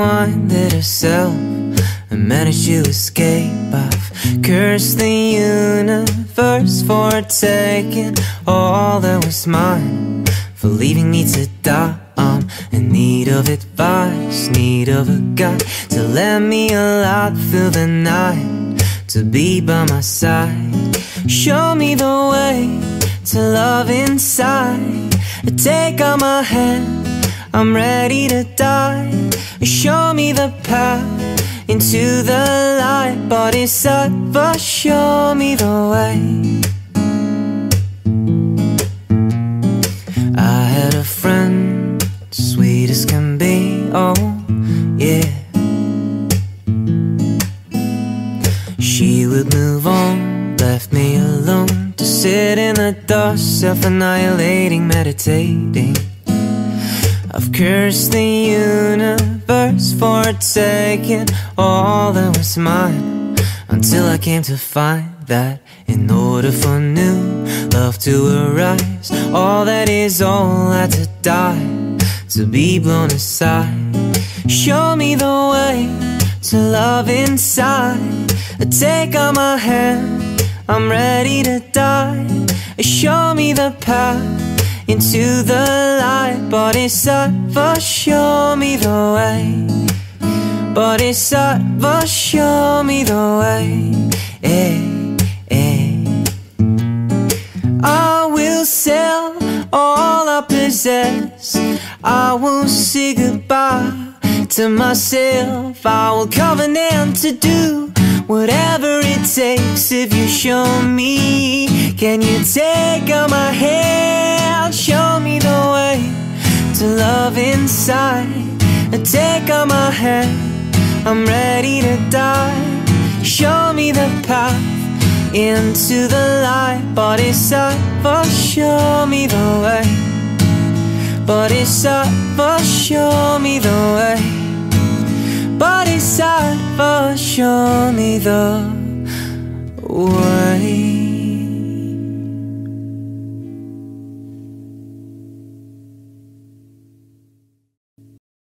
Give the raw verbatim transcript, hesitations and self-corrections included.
unwinded herself and managed to escape. I've cursed the universe for taking all that was mine, for leaving me to die. I'm in need of advice, need of a guide to let me alive through the night, to be by my side. Show me the way to love inside. Take out my hand, I'm ready to die. Show me the path into the light. Bodhisattva, show me the way. I had a friend, sweet as can be, oh yeah. She would move on, left me alone to sit in the dust, self-annihilating, meditating. I've cursed the universe for taking all that was mine, until I came to find that in order for new love to arise, all that is all had to die, to be blown aside. Show me the way to love inside. Take out my hand, I'm ready to die. Show me the path into the light. Bodhisattva, show me the way. Bodhisattva, show me the way. Eh, eh. I will sell all I possess, I will say goodbye to myself. I will covenant to do whatever it takes if you show me. Can you take out my hand? Show me the way to love inside. Take out my hand, I'm ready to die. Show me the path into the light. Bodhisattva, show me the way. Bodhisattva, show me the way. Bodhisattva, show me the way.